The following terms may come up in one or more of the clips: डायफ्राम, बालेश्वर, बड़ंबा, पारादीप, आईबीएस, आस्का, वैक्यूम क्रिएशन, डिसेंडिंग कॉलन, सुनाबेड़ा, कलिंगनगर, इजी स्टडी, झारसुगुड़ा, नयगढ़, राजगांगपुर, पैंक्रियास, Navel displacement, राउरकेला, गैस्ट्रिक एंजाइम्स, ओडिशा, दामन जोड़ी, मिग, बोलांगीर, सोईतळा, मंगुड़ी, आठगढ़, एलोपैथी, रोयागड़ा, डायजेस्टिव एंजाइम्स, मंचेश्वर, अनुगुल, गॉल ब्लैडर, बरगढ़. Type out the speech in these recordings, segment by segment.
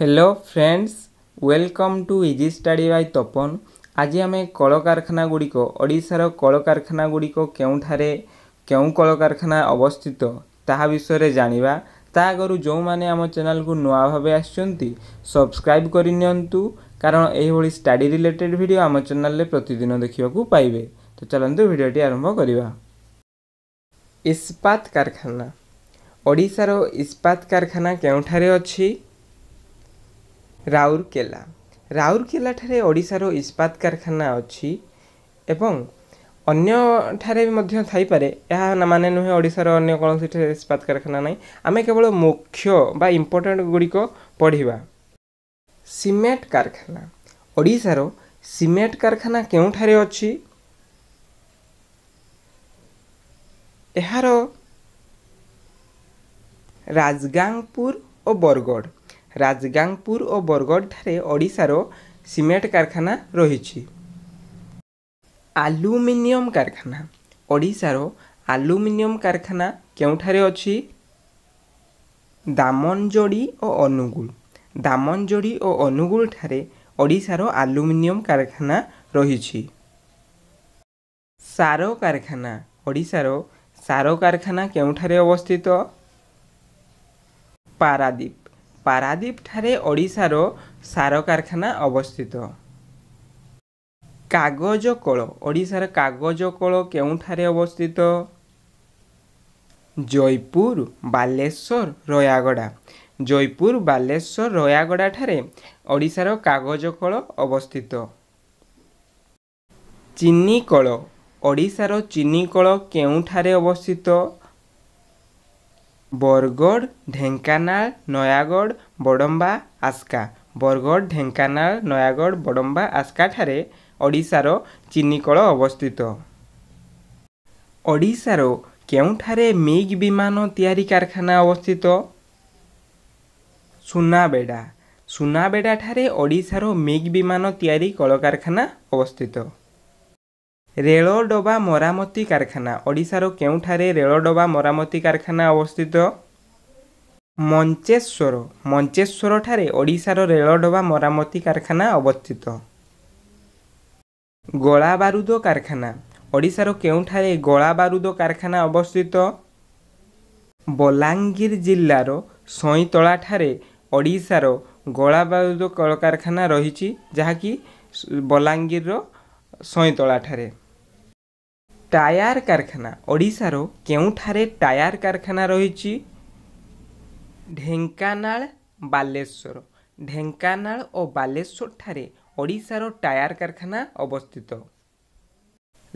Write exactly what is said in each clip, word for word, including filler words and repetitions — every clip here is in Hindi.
Hello friends, welcome to इजी स्टडी by Tapan. आज आम कलकारखाना गुड़िक ओडिशार कलकारखाना गुड़िक केउठारे केउ कलकारखाना अवस्थित ताहा विषय जानिबा। ता आगरु जो माने आम चैनल को नुआ भावे आछंती सब्सक्राइब करि नियंतु, कारण एही भली स्टडी रिलेटेड वीडियो आम चैनल ले प्रतिदिन देखिबाकू पाइबे। तो चलंतु वीडियोटी आरंभ करिबा। इस्पात कारखाना, ओडिशार इस्पात कारखाना केउठारे अछि? राउरकेला। राउरकेला ठारे ओडिशार इस्पात कारखाना अच्छी एवं अन्य भी थाईपे। यह माने नुहे ओडिशार अन्य कौन सी इस्पात कारखाना ना, आम केवल मुख्य बा इम्पोर्टेंट गुड़िक पढ़ा। सीमेंट कारखाना, ओडिशार सीमेंट कारखाना केउठारे अच्छी? यार राजगांगपुर और बरगढ़। राजगांगपुर और बरगढ़ ठारे ओडिशार सीमेंट कारखाना रही। आलुमिनियम कारखाना, ओडिशार आलुमिनियम कारखाना केउठारे अछि? दामन जोड़ी और अनुगुल। दामन जोड़ी और अनुगुल ठारे ओडिशार आलुमिनियम कारखाना रही। सारो कारखाना, ओडिशार सारो कारखाना केउठारे अवस्थित? पारादीप। पारादीप ठारे ओडिशार सारो कारखाना अवस्थित। कागज कल, ओडिशार कागज कल केउठारे अवस्थित? जयपुर, बालेश्वर, रोयागड़ा। जयपुर, बालेश्वर, रोयागड़ा ठारे ओडिशार कागज कल अवस्थित। चीनी कल, ओडिशार चीनी कल केउठारे अवस्थित? बरगढ़, ढेंकानाल, नयगढ़, बड़ंबा, आस्का। बरगढ़, ढेंकानाल, नयगढ़, बड़ंबा, आस्का ठारे ओडिशार चीनी कल अवस्थित। ओडिशार केउठारे मिग विमान तैयारी कारखाना अवस्थित? सुनाबेड़ा। सुनाबेड़ा ठारे ओडिशार मिग विमान तैयारी कल कारखाना अवस्थित। रेल डबा मरामती कारखाना, ओडिशार केउठारे रेल डबा मरामती कारखाना अवस्थित? मंचेश्वर। मंचेश्वर ठारे ओडिशार रेल डबा मरामती कारखाना अवस्थित। गोला बारूद कारखाना, ओडिशार केउठारे गोला बारूद कारखाना अवस्थित? बोलांगीर जिल्लार सोईतळा ठारे ओडिशार गोला बारूद कलकारखाना रही, जहाँकि बोलांगीर सोईतळा ठारे। टायर कारखाना, ओडिशार केउठारे टायर कारखाना रही? ढेंकानाल, बालेश्वर। ढेंकानाल और बालेश्वर ठारे ओडिशार टायर कारखाना अवस्थित।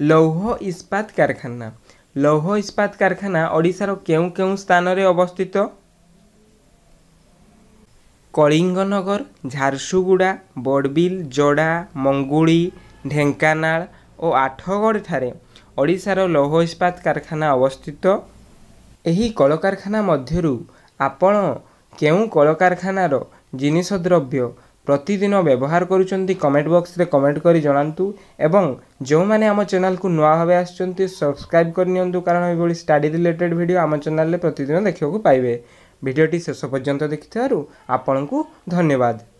लौह इस्पात कारखाना, लौह इस्पात कारखाना ओडिशार केउं केउं स्थान रे अवस्थित? कलिंगनगर, झारसुगुड़ा, बड़बिल, जोड़ा, मंगुड़ी, ढेंकानाल और आठगढ़ ठारे ओडिशार लौह इस्पात कारखाना अवस्थित। एही कलकारखाना मध्यरु आपण केउं कलकारखानार जिनिष द्रव्य प्रतिदिन व्यवहार करुचंती कमेंट बॉक्स रे कमेंट करी जणांतु, एवं जो माने आम चैनल को नुआ भावे आछंती सब्सक्राइब कर नियंतु, कारण एभली स्टडी रिलेटेड वीडियो आम चैनल रे प्रतिदिन देखिबाकू पाइबे। वीडियोटी शेष पर्यंत देखिथिबारु आपनकू धन्यवाद।